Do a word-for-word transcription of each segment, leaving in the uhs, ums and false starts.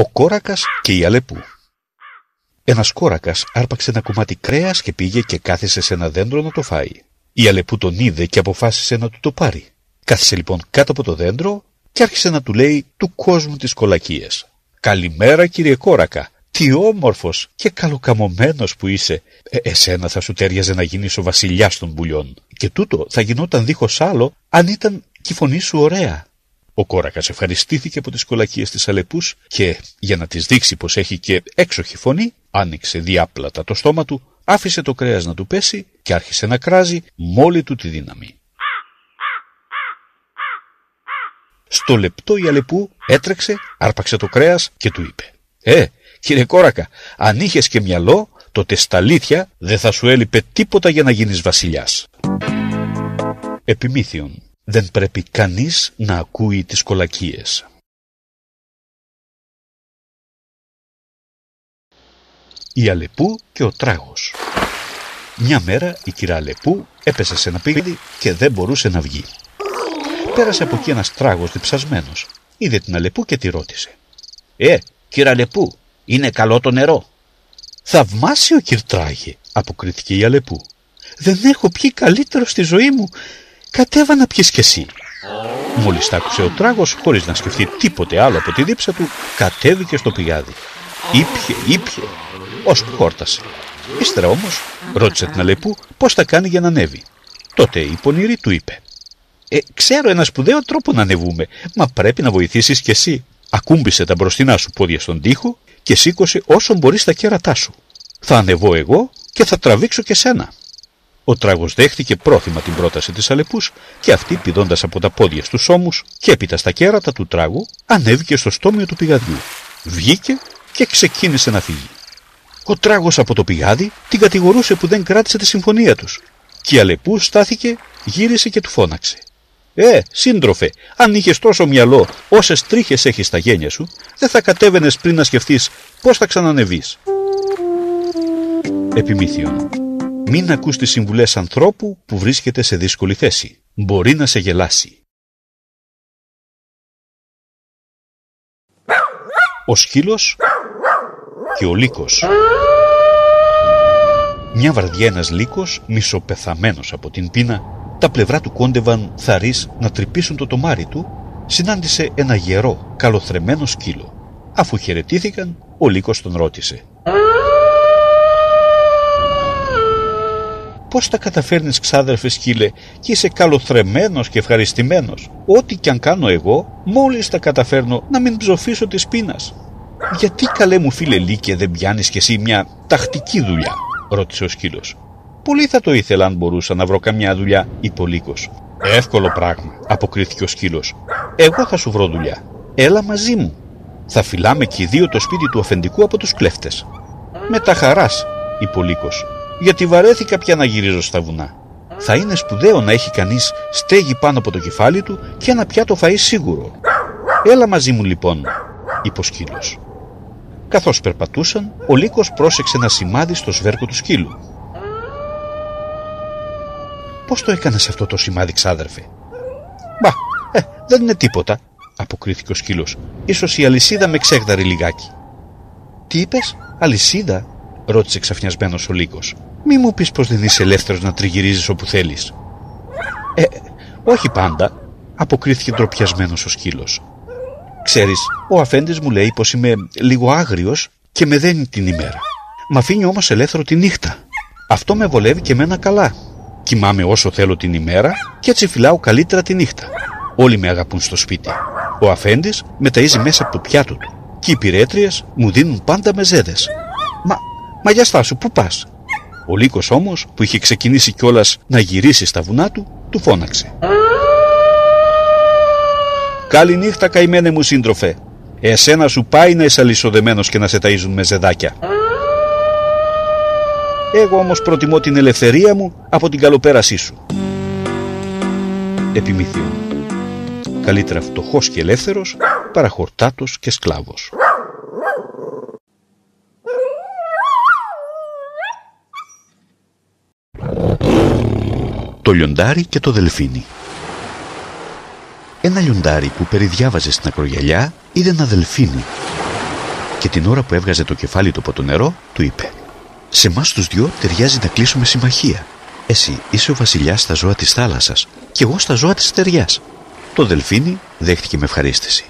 Ο κόρακας και η Αλεπού. Ένας κόρακας άρπαξε ένα κομμάτι κρέας και πήγε και κάθισε σε ένα δέντρο να το φάει. Η Αλεπού τον είδε και αποφάσισε να του το πάρει. Κάθισε λοιπόν κάτω από το δέντρο και άρχισε να του λέει του κόσμου τις κολακίες. «Καλημέρα κύριε κόρακα, τι όμορφος και καλοκαμωμένος που είσαι. Ε, εσένα θα σου τέριαζε να γίνεις ο βασιλιάς των πουλιών. Και τούτο θα γινόταν δίχως άλλο αν ήταν κι η φωνή σου ωραία». Ο κόρακας ευχαριστήθηκε από τις κολακίες της Αλεπούς και, για να της δείξει πως έχει και έξοχη φωνή, άνοιξε διάπλατα το στόμα του, άφησε το κρέας να του πέσει και άρχισε να κράζει με όλη του τη δύναμη. Στο λεπτό η Αλεπού έτρεξε, άρπαξε το κρέας και του είπε: «Ε, κύριε κόρακα, αν είχες και μυαλό, τότε στα αλήθεια δεν θα σου έλειπε τίποτα για να γίνεις βασιλιάς». Επιμύθιον. Δεν πρέπει κανείς να ακούει τις κολακίες. Η Αλεπού και ο τράγος. Μια μέρα η κυρία Αλεπού έπεσε σε ένα πηγάδι και δεν μπορούσε να βγει. Πέρασε από εκεί ένας τράγος διψασμένος. Είδε την Αλεπού και τη ρώτησε: «Ε, κύριε Αλεπού, είναι καλό το νερό?» «Θαυμάσιο κυρτράγε», αποκρίθηκε η Αλεπού. «Δεν έχω πιει καλύτερο στη ζωή μου. Κατέβα να πιεις κι εσύ». Μόλις τ' άκουσε ο τράγος, χωρίς να σκεφτεί τίποτε άλλο από τη δίψα του, κατέβηκε στο πηγάδι. Ήπιε, ήπιε, ώσπου χόρτασε. Ύστερα όμως ρώτησε την Αλεπού πώς θα κάνει για να ανέβει. Τότε η πονηρή του είπε: «Ε, ξέρω ένα σπουδαίο τρόπο να ανεβούμε, μα πρέπει να βοηθήσεις κι εσύ. Ακούμπησε τα μπροστινά σου πόδια στον τοίχο και σήκωσε όσο μπορείς τα κέρατά σου. Θα ανεβώ εγώ και θα τραβήξω και σένα». Ο τράγος δέχτηκε πρόθυμα την πρόταση της Αλεπούς και αυτή, πηδώντας από τα πόδια στους ώμους και έπειτα στα κέρατα του τράγου, ανέβηκε στο στόμιο του πηγαδιού, βγήκε και ξεκίνησε να φύγει. Ο τράγος από το πηγάδι την κατηγορούσε που δεν κράτησε τη συμφωνία τους και η Αλεπού στάθηκε, γύρισε και του φώναξε: «Ε, σύντροφε, αν είχες τόσο μυαλό όσες τρίχες έχεις στα γένια σου, δεν θα κατέβαινες πριν να σκεφτείς πώς θα ξανανεβείς». Επιμύθιον. Μην ακούς τις συμβουλές ανθρώπου που βρίσκεται σε δύσκολη θέση. Μπορεί να σε γελάσει. Ο σκύλος και ο λύκος. Μια βραδιά ένας λύκος, μισοπεθαμένος από την πείνα, τα πλευρά του κόντευαν θαρείς να τρυπήσουν το τομάρι του, συνάντησε ένα γερό, καλοθρεμένο σκύλο. Αφού χαιρετήθηκαν, ο λύκος τον ρώτησε: «Πώς τα καταφέρνεις, ξάδερφε σκύλε, και είσαι καλοθρεμένος και ευχαριστημένος? Ό,τι κι αν κάνω εγώ, μόλις τα καταφέρνω να μην ψοφήσω της πείνας». «Γιατί, καλέ μου φίλε λύκε, δεν πιάνεις κι εσύ μια τακτική δουλειά?» ρώτησε ο σκύλος. «Πολύ θα το ήθελα αν μπορούσα να βρω καμιά δουλειά», είπε ο λύκος. «Εύκολο πράγμα», αποκρίθηκε ο σκύλος. «Εγώ θα σου βρω δουλειά. Έλα μαζί μου. Θα φυλάμε και οι δύο το σπίτι του αφεντικού από τους κλέφτες». «Με τα χαράς», είπε ο λύκος, «γιατί βαρέθηκα πια να γυρίζω στα βουνά. Θα είναι σπουδαίο να έχει κανείς στέγη πάνω από το κεφάλι του και ένα πιάτο φαΐ σίγουρο». «Έλα μαζί μου λοιπόν», είπε ο σκύλος. Καθώς περπατούσαν, ο λύκος πρόσεξε ένα σημάδι στο σβέρκο του σκύλου. «Πώς το έκανες αυτό το σημάδι, ξάδερφε?» «Μπα, ε, δεν είναι τίποτα», αποκρίθηκε ο σκύλος. «Ίσως η αλυσίδα με ξέγδαρε λιγάκι». «Τι είπες, αλυσίδα?» ρώτησε ξαφνιασμένος ο λύκος. «Μη μου πεις πως δεν είσαι ελεύθερος να τριγυρίζεις όπου θέλεις». «Ε, όχι πάντα», αποκρίθηκε ντροπιασμένος ο σκύλος. «Ξέρεις, ο αφέντης μου λέει πως είμαι λίγο άγριος και με δένει την ημέρα. Μ' αφήνει όμως ελεύθερο τη νύχτα. Αυτό με βολεύει και μένα καλά. Κοιμάμαι όσο θέλω την ημέρα και έτσι φυλάω καλύτερα τη νύχτα. Όλοι με αγαπούν στο σπίτι. Ο αφέντης με ταΐζει μέσα από το πιάτο του και οι υπηρέτριες μου δίνουν πάντα μεζέδες. Μα, μα για στάσου, πού πας?» Ο λύκος όμως, που είχε ξεκινήσει κιόλας να γυρίσει στα βουνά του, του φώναξε: «Καληνύχτα, καημένε μου σύντροφε. Εσένα σου πάει να είσαι αλυσοδεμένος και να σε ταΐζουν μεζεδάκια. Εγώ όμως προτιμώ την ελευθερία μου από την καλοπέρασή σου». Επιμύθιον. Καλύτερα φτωχός και ελεύθερος παρά χορτάτος και σκλάβος. Το λιοντάρι και το δελφίνι. Ένα λιοντάρι που περιδιάβαζε στην ακρογιαλιά είδε ένα δελφίνι. και την ώρα που έβγαζε το κεφάλι του από το νερό, του είπε: «Σε εμάς τους δυο ταιριάζει να κλείσουμε συμμαχία. Εσύ είσαι ο βασιλιάς στα ζώα της θάλασσας και εγώ στα ζώα της στεριάς». Το δελφίνι δέχτηκε με ευχαρίστηση.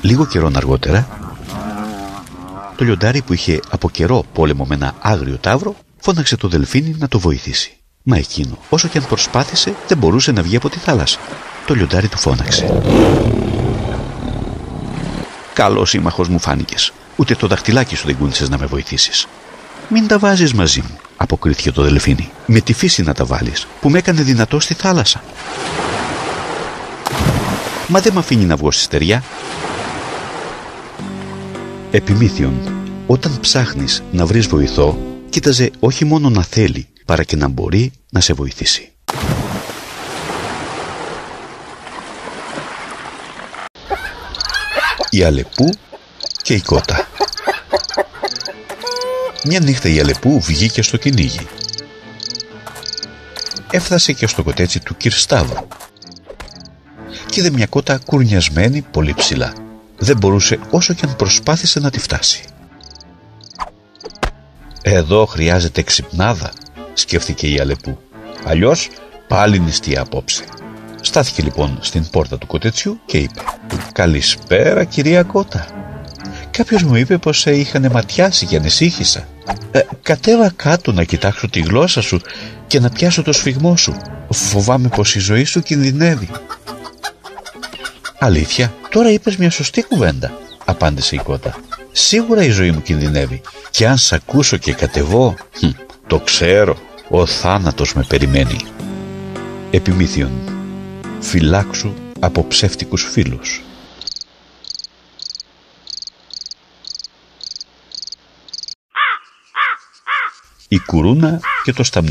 Λίγο καιρό αργότερα, το λιοντάρι που είχε από καιρό πόλεμο με ένα άγριο ταύρο, φώναξε το δελφίνι να το βοηθήσει. Μα εκείνο, όσο και αν προσπάθησε, δεν μπορούσε να βγει από τη θάλασσα. Το λιοντάρι του φώναξε: «Καλός σύμμαχος μου φάνηκες. Ούτε το δαχτυλάκι σου δεν κούνησες να με βοηθήσεις». «Μην τα βάζεις μαζί μου», αποκρίθηκε το δελφίνι. «Με τη φύση να τα βάλεις, που με έκανε δυνατό στη θάλασσα. Μα δεν μ' αφήνει να βγω στη στεριά». Επιμύθιον, όταν ψάχνεις να βρεις βοηθό, κοίταζε όχι μόνο να θέλει, παρά και να μπορεί να σε βοηθήσει. Η Αλεπού και η Κότα. Μια νύχτα η Αλεπού βγήκε στο κυνήγι. Έφτασε και στο κοτέτσι του Κυρσταύρου και είδε μια κότα κουρνιασμένη πολύ ψηλά. Δεν μπορούσε όσο και αν προσπάθησε να τη φτάσει. «Εδώ χρειάζεται ξυπνάδα», σκέφτηκε η Αλεπού, «αλλιώς πάλι νηστεία απόψε». Στάθηκε λοιπόν στην πόρτα του κοτετσιού και είπε: «Καλησπέρα, κυρία Κότα. Κάποιος μου είπε πως σε είχαν ματιάσει και ανησύχησα. Ε, κατέβα κάτω να κοιτάξω τη γλώσσα σου και να πιάσω το σφιγμό σου. Φοβάμαι πως η ζωή σου κινδυνεύει». «Αλήθεια, τώρα είπες μια σωστή κουβέντα», απάντησε η Κότα. «Σίγουρα η ζωή μου κινδυνεύει και αν σ' ακούσω και κατεβώ, χ, το ξέρω, ο θάνατος με περιμένει». Επιμύθιον, φυλάξου από ψεύτικους φίλους. Η κουρούνα και το σταμνί.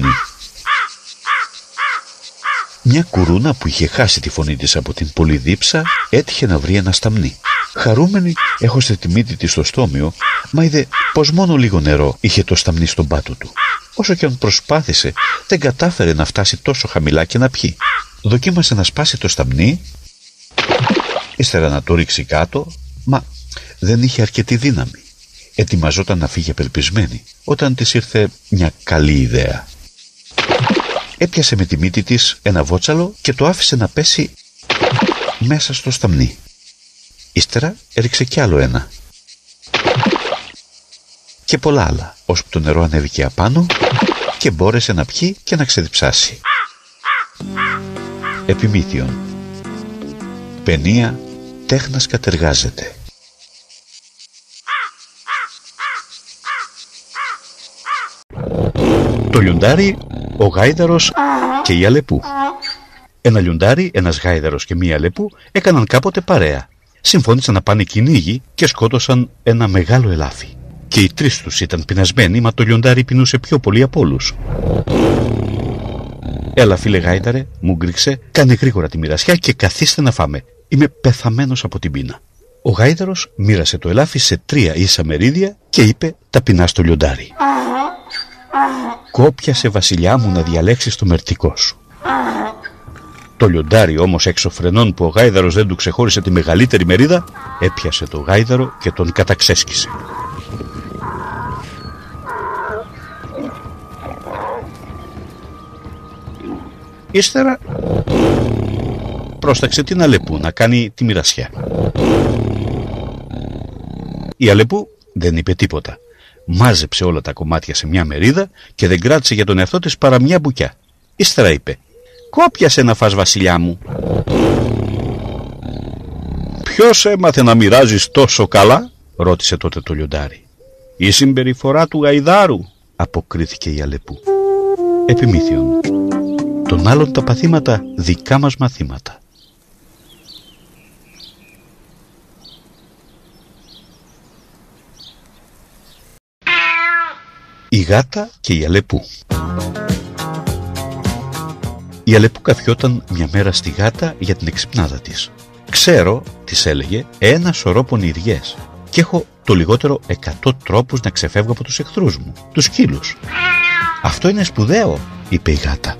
Μια κουρούνα που είχε χάσει τη φωνή της από την πολλή δίψα έτυχε να βρει ένα σταμνί. Χαρούμενη έχωσε τη μύτη της στο στόμιο, μα είδε πως μόνο λίγο νερό είχε το σταμνί στον πάτο του. Όσο και αν προσπάθησε, δεν κατάφερε να φτάσει τόσο χαμηλά και να πιει. Δοκίμασε να σπάσει το σταμνί, ύστερα να το ρίξει κάτω, μα δεν είχε αρκετή δύναμη. Ετοιμαζόταν να φύγει απελπισμένη, όταν της ήρθε μια καλή ιδέα. Έπιασε με τη μύτη της ένα βότσαλο και το άφησε να πέσει μέσα στο σταμνί. Ύστερα έριξε κι άλλο ένα. Και πολλά άλλα, ώσπου το νερό ανέβηκε απάνω και μπόρεσε να πιει και να ξεδιψάσει. Επιμύθιον, παινία τέχνας κατεργάζεται. Το λιοντάρι, ο γάιδαρος και η Αλεπού. Ένα λιοντάρι, ένας γάιδαρος και μία Αλεπού έκαναν κάποτε παρέα. Συμφώνησαν να πάνε κυνήγι και σκότωσαν ένα μεγάλο ελάφι. Και οι τρεις τους ήταν πεινασμένοι, μα το λιοντάρι πεινούσε πιο πολύ από όλους. «Έλα φίλε γάιδαρε», μου γκρίξε, «κάνε γρήγορα τη μοιρασιά και καθίστε να φάμε. Είμαι πεθαμένος από την πείνα». Ο γάιδαρος μοίρασε το ελάφι σε τρία ίσα μερίδια και είπε ταπεινά στο λιοντάρι: «Κόπιασε βασιλιά μου να διαλέξεις το μερτικό σου». Το λιοντάρι όμως, έξω φρενών που ο γάιδαρος δεν του ξεχώρισε τη μεγαλύτερη μερίδα, έπιασε το γάιδαρο και τον καταξέσκησε. Ύστερα πρόσταξε την Αλεπού να κάνει τη μοιρασιά. Η Αλεπού δεν είπε τίποτα. Μάζεψε όλα τα κομμάτια σε μια μερίδα και δεν κράτησε για τον εαυτό της παρά μια μπουκιά. Ύστερα είπε: «Κόπιασε να φας βασιλιά μου». «Ποιος έμαθε να μοιράζεις τόσο καλά?» ρώτησε τότε το λιοντάρι. «Η συμπεριφορά του γαϊδάρου», αποκρίθηκε η Αλεπού. Επιμύθιον, των άλλων τα παθήματα δικά μας μαθήματα. Η γάτα και η Αλεπού. Η Αλεπού καφιόταν μια μέρα στη γάτα για την εξυπνάδα της. «Ξέρω», της έλεγε, «ένα σωρό πονηριές και έχω το λιγότερο εκατό τρόπους να ξεφεύγω από τους εχθρούς μου, τους σκύλους». «Αυτό είναι σπουδαίο», είπε η γάτα.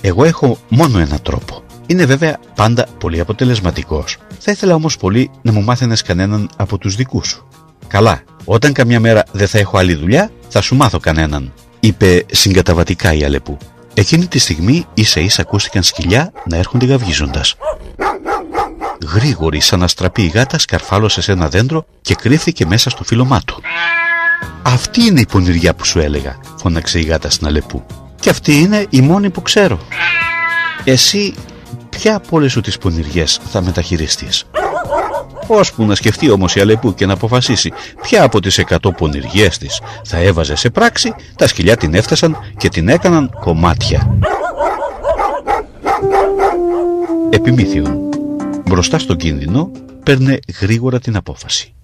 «Εγώ έχω μόνο ένα τρόπο. Είναι βέβαια πάντα πολύ αποτελεσματικός. Θα ήθελα όμως πολύ να μου μάθαινες κανέναν από τους δικούς σου. Καλά, όταν καμιά μέρα δεν θα έχω άλλη δουλειά, θα σου μάθω κανέναν, είπε συγκαταβατικά η Αλεπού. Εκείνη τη στιγμή ίσα ίσα ακούστηκαν σκυλιά να έρχονται γαυγίζοντας. Γρήγορη σαν αστραπή η γάτα σκαρφάλωσε σε ένα δέντρο και κρύφθηκε μέσα στο φύλλωμά του. «Αυτή είναι η πονηριά που σου έλεγα», φώναξε η γάτα στην Αλεπού. «Και αυτή είναι η μόνη που ξέρω. Εσύ ποια από όλες σου τις πονηριές θα μεταχειριστείς?» Ώσπου να σκεφτεί όμως η Αλεπού και να αποφασίσει ποια από τις εκατό πονηριές της θα έβαζε σε πράξη, τα σκυλιά την έφτασαν και την έκαναν κομμάτια. Επιμύθιον. Μπροστά στον κίνδυνο, παίρνε γρήγορα την απόφαση.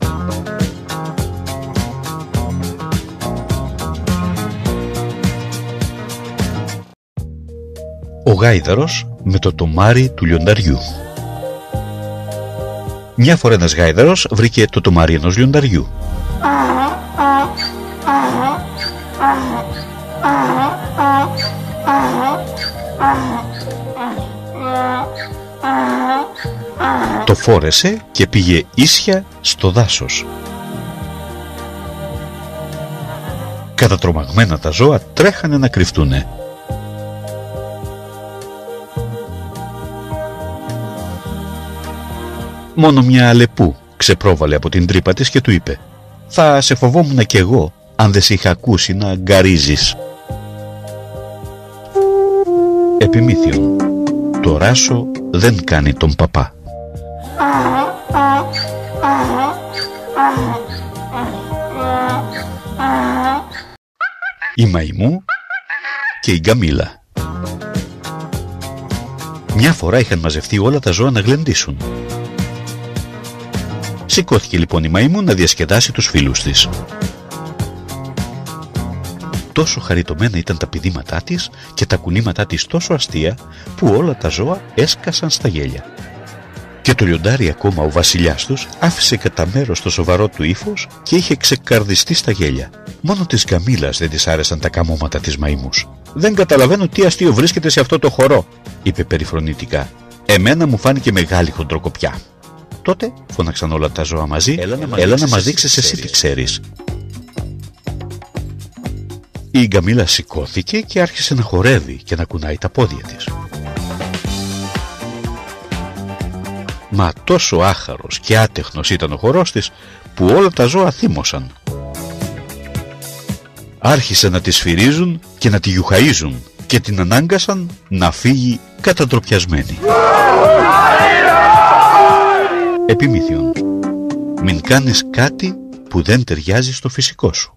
Ο γάιδαρος με το τομάρι του λιονταριού. Μια φορά ένας γάιδαρος βρήκε το τομάρι ενός λιονταριού. Το φόρεσε και πήγε ίσια στο δάσος. Κατατρομαγμένα τα ζώα τρέχανε να κρυφτούνε. Μόνο μια Αλεπού ξεπρόβαλε από την τρύπα της και του είπε: «Θα σε φοβόμουν κι εγώ αν δεν σε είχα ακούσει να γκαρίζεις». Επιμύθιον. Το ράσο δεν κάνει τον παπά. Η Μαϊμού και η Γκαμίλα. Μια φορά είχαν μαζευτεί όλα τα ζώα να γλεντήσουν. Σηκώθηκε λοιπόν η Μαϊμού να διασκεδάσει τους φίλους της. Τόσο χαριτωμένα ήταν τα πηδήματά της και τα κουνήματά της τόσο αστεία που όλα τα ζώα έσκασαν στα γέλια. Και το λιοντάρι ακόμα, ο βασιλιάς τους, άφησε κατά μέρος το σοβαρό του ύφος και είχε ξεκαρδιστεί στα γέλια. Μόνο της Γκαμίλας δεν της άρεσαν τα καμώματα της Μαϊμούς. «Δεν καταλαβαίνω τι αστείο βρίσκεται σε αυτό το χορό», είπε περιφρονητικά. «Εμένα μου φάνηκε μεγάλη χοντροκοπιά». Τότε φώναξαν όλα τα ζώα μαζί: «Έλα να μας, έλα να μας δείξεις εσύ τι ξέρεις». Η Γκαμίλα σηκώθηκε και άρχισε να χορεύει και να κουνάει τα πόδια της. Μα τόσο άχαρος και άτεχνος ήταν ο χορός της που όλα τα ζώα θύμωσαν. Άρχισε να τη σφυρίζουν και να τη γιουχαΐζουν και την ανάγκασαν να φύγει κατατροπιασμένη. Επιμύθιον. Μην κάνεις κάτι που δεν ταιριάζει στο φυσικό σου.